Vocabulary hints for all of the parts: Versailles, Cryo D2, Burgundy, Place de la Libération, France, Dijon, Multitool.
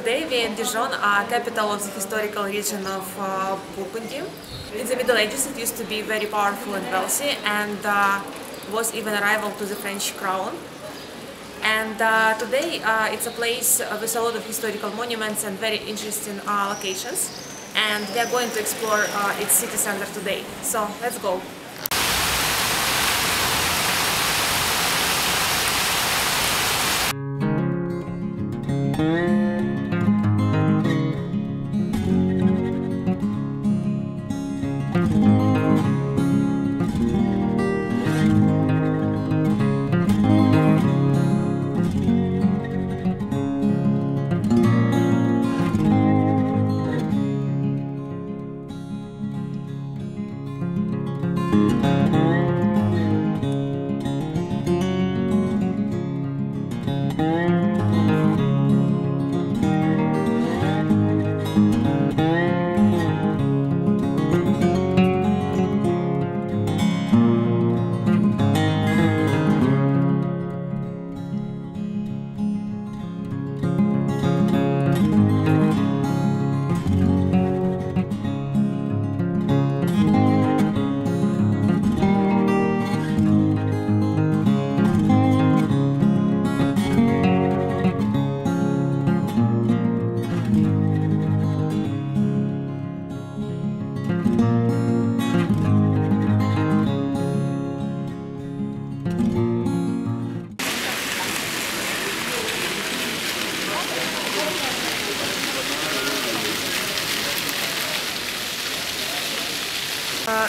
today we in Dijon are capital of the historical region of Burgundy. In the Middle Ages it used to be very powerful and wealthy and was even a rival to the French crown. And today it's a place with a lot of historical monuments and very interesting locations. And we are going to explore its city center today. So let's go!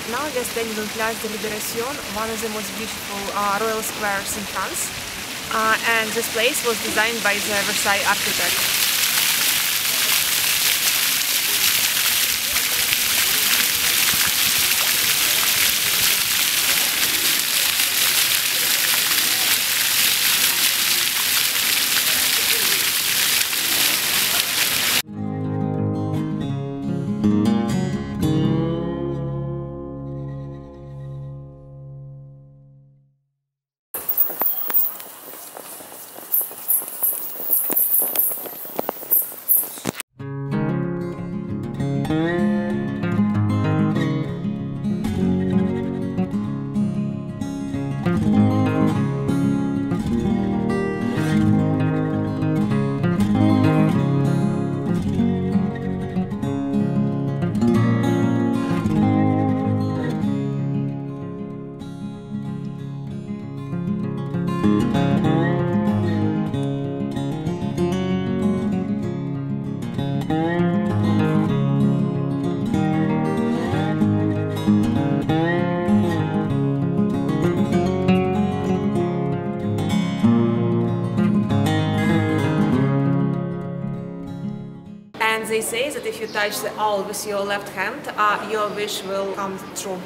Now we are standing on Place de la Libération, one of the most beautiful royal squares in France, and this place was designed by the Versailles architect. They say that if you touch the owl with your left hand, your wish will come true.